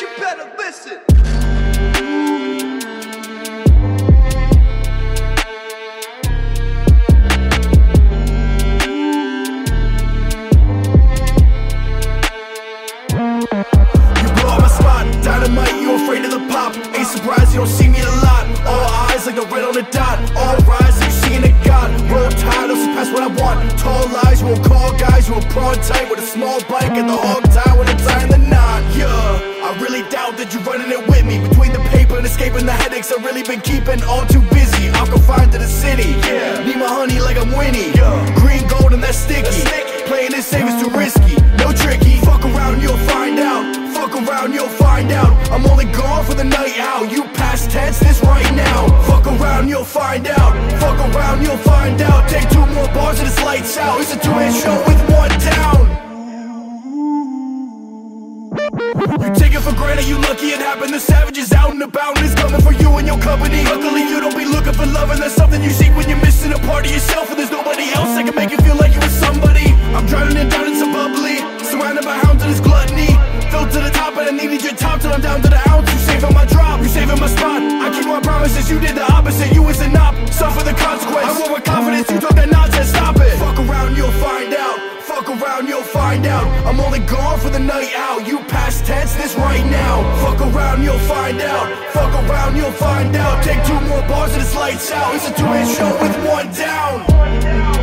you better listen. Ain't surprised you don't see me a lot. All eyes like a red on a dot. All rise like seeing a god. Roll tide, I'll surpass what I want. Tall lies, you won't call guys. You a broad type with a small bike and the hog tie when I tie in the knot. Yeah, I really doubt that you're running it with me. Between the paper and escaping the headaches, I've really been keeping all too busy. I'm confined to the city. Yeah, need my honey like I'm Winnie. Yeah, green gold and that's sticky. Playing this safe is too risky. No tricky. Fuck around, you'll find out. Fuck around, you'll find out. I'm only gone for the night out. You past tense, this right now. Fuck around, you'll find out. Fuck around, you'll find out. Take two more bars and it's lights out. It's a two-man show with one down. You take it for granted, you lucky it happened. The savage is out and about and it's coming for you and your company. Luckily, you don't be looking for love, and that's something you seek when you're missing a part of yourself, and there's nobody else that can make you feel like you were somebody. I'm drowning it down in some bubbly, surrounded by hounds and it's gluttony. Filled to the top, but I needed your top till I'm down to the ounce. You saving my drop, you saving my spot. I keep my promises, you did the opposite. You was a knob, suffer the consequence. I want my confidence, you talk that nonsense, stop it. Fuck around, you'll find out. Fuck around, you'll find out. I'm only gone for the night out. You past tense, this right now. Fuck around, you'll find out. Fuck around, you'll find out. Take two more bars and it's lights out. It's a two-man show with one down.